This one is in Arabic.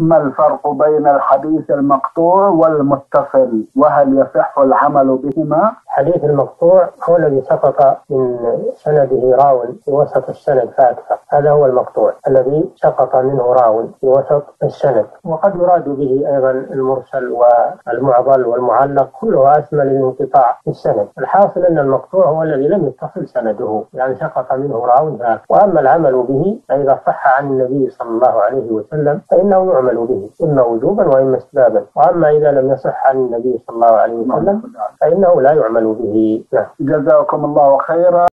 ما الفرق بين الحديث المقطوع والمتصل وهل يصح العمل بهما؟ الحديث المقطوع هو الذي سقط من سنده راو في وسط السند فأكثر، هذا هو المقطوع الذي سقط منه راو في وسط السند، وقد يراد به أيضا المرسل والمعضل والمعلق، كلها أشمل للانقطاع في السند. الحاصل أن المقطوع هو الذي لم يتصل سنده، يعني سقط منه راو فأكثر. وأما العمل به فإذا صح عن النبي صلى الله عليه وسلم فإنه يعمل به إما وجوبا وإما استبابا، وأما إذا لم يصح عن النبي صلى الله عليه وسلم فإنه لا يعمل به. جزاكم الله خيرا.